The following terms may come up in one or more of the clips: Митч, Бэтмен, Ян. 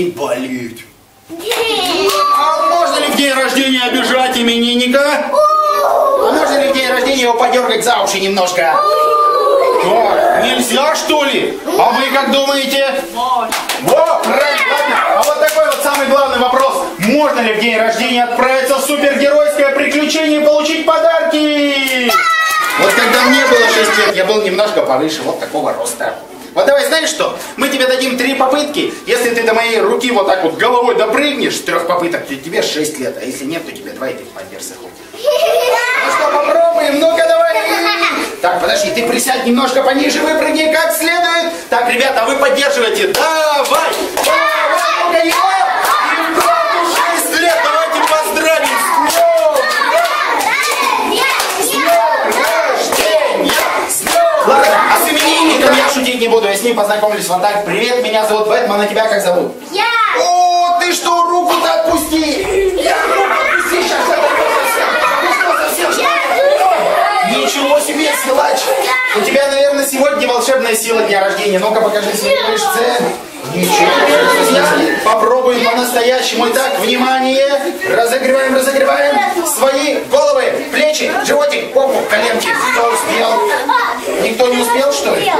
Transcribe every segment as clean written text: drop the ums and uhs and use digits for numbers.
день болеть. А можно ли в день рождения обижать именинника? А можно ли в день рождения его подергать за уши немножко? Что, нельзя, что ли? А вы как думаете? Вот, правильно. А вот такой вот самый главный вопрос. Можно ли в день рождения отправиться в супергеройское приключение и получить подарки? Вот когда мне было 6 лет, я был немножко повыше вот такого роста. Вот давай, знаешь что? Мы тебе дадим 3 попытки. Если ты до моей руки вот так вот головой допрыгнешь, 3 попыток, то тебе 6 лет. А если нет, то тебе 2 и ты подержишься. Ну что, попробуем? Ну-ка, давай. Так, подожди, ты присядь немножко пониже, выпрыгни как следует. Так, ребята, вы поддерживаете. Давай! Давай, ну-ка, не буду, я с ним познакомлюсь вот так. Привет, меня зовут Бэтмен, а тебя как зовут? Я! О, ты что, руку-то отпусти! Я руку отпусти, сейчас совсем! Ничего себе, силач! У тебя, наверное, сегодня волшебная сила дня рождения. Ну-ка, покажи свои мышцы. Ничего. Попробуем по-настоящему. Итак, внимание. Разогреваем, разогреваем. Свои головы, плечи, животик, попу, коленки. Кто успел? Никто не успел, что ли?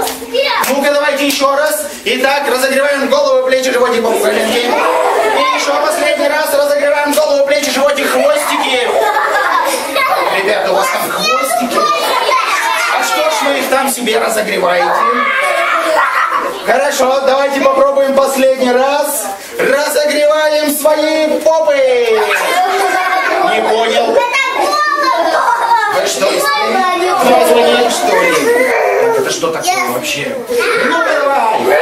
Ну-ка, давайте еще раз. Итак, разогреваем голову, плечи, животик, попу, коленки. И еще последний раз разогреваем голову, плечи, животик, хвостики. Ребята, у вас там хвостики. А что ж вы их там себе разогреваете? Хорошо, давайте попробуем последний раз. Разогреваем свои попы. Не понял. Вы что, исправляете, что ли? Это что такое вообще? Ну-ка, давай.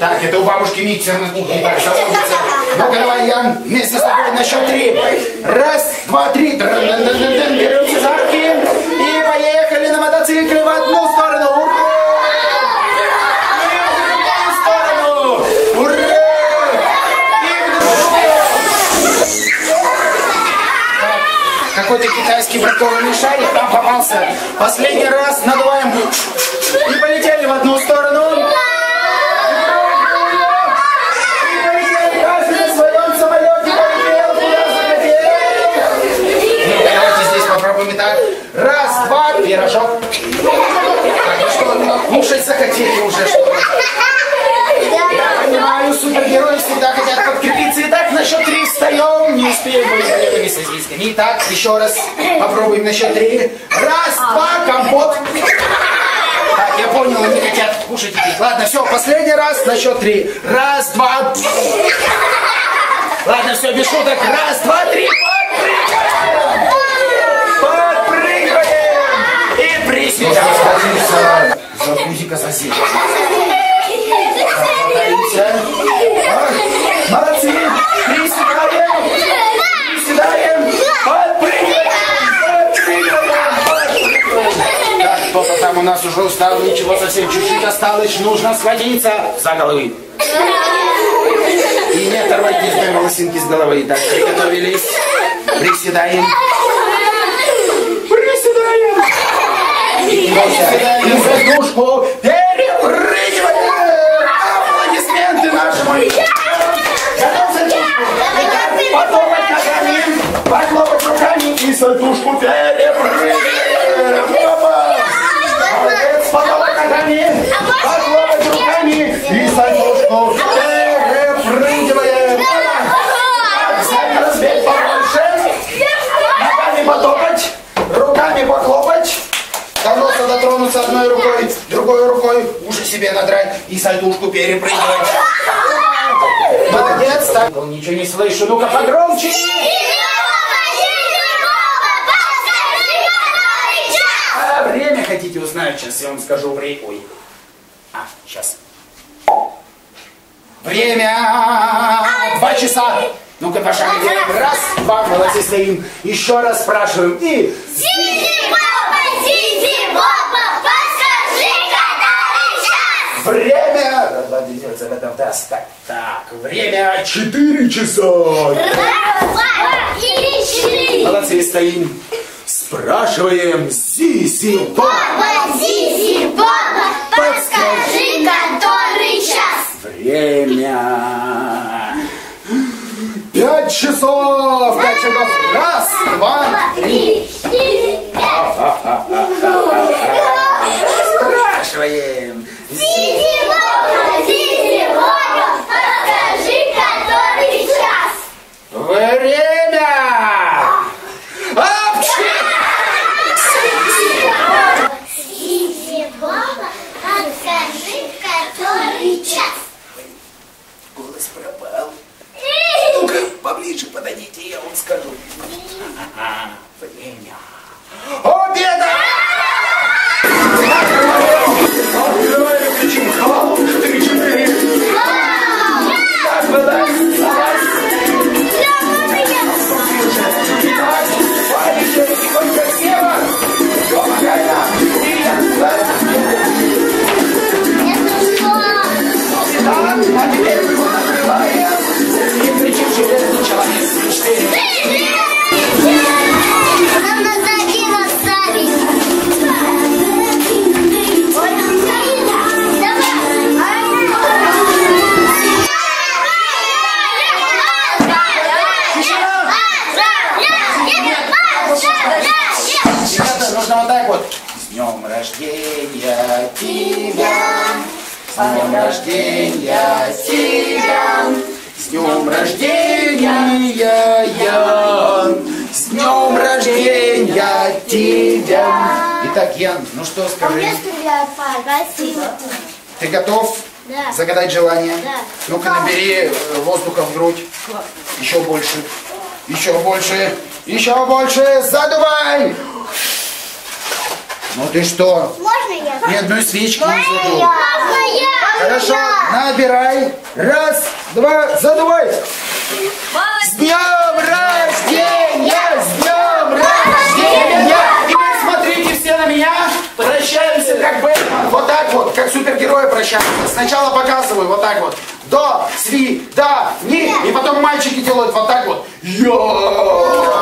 Так, это у бабушки Митча на кухне так заложится. Ну-ка, давай, Ян, вместе с тобой на счет 3. 1, 2, 3. Беремся за руки и поехали на мотоцикле в одну сторону. Какой-то китайский бракованный шарик там попался. Последний раз надуваем и полетели в одну сторону. И полетели каждый на своем самолете, полетел, куда захотел. Ну, давайте здесь попробуем и так. 1, 2, пирожок. Так, ну что, кушать захотели уже, что ли? Я понимаю, супергерои всегда хотят подкрепиться. Итак, на счет 3 встаем. Не успеем, мы не с изъясками. Итак, еще раз попробуем на счет 3. 1, 2, компот. Так, я понял, они хотят кушать. Ладно, все, последний раз на счет 3. 1, 2. Ладно, все, без шуток. 1, 2, 3. Подпрыгиваем. И приседаем. Загрузи-ка соседей. Молодцы! Приседаем! Приседаем! Подпрыгиваем! Подпрыгиваем! Так, кто-то там у нас уже устал, ничего, совсем чуть-чуть осталось, нужно схватиться за головы. И не оторвать ни одной волосинки с головы. Так, приготовились. Приседаем. Приседаем! Приседаем за душку! Потопать ногами, похлопать руками и садушку перепрыгиваем. Молодец, потопать ногами, похлопать руками и садушку перепрыгиваем. Взять разбег побольше, ногами потопать, руками похлопать. До носа дотронуться одной рукой, другой рукой уши себе надрать и садушку перепрыгивать. Молодец, так. Ничего не слышу. Ну-ка, погромче. А время хотите узнать? Сейчас я вам скажу время. Ой. А, сейчас. Время. 2 часа. Ну-ка, пошагай. 1, 2. Молодцы, стоим. Еще раз спрашиваем. И... Сиси-папа, сиси-папа, подскажи, который час? Время. Так, время 4 часа. 1, 2, 3, 4. Молодцы, стоим. Спрашиваем. Сиси-папа, сиси-папа, подскажи, который час? Время. часов. Дальше у нас раз, два, три. Спрашиваем. Сиси-пап, подскажи, который час? Время! Апчхи! Сиси-пап, подскажи, который час? Голос пропал. Ну-ка, поближе подойдите, я вам скажу. Время. Обеда! Открываем, кричим, хал, 3-4. С днем рождения, Ян! С днем рождения тебя! Итак, Ян, ну что скажи? Ты готов? Да. Загадать желание? Да. Ну-ка, набери воздуха в грудь. Еще больше. Еще больше. Еще больше. Задувай! Ну ты что? Можно я? Ни одной свечки не задул. Можно я? Хорошо, набирай. Раз, два, задувай. С днем рождения! С днем рождения! Теперь смотрите все на меня. Прощаемся как Бэтмен. Вот так вот, как супергерои прощаются. Сначала показываю вот так вот. До, сви, да, ни. И потом мальчики делают вот так вот. Йо!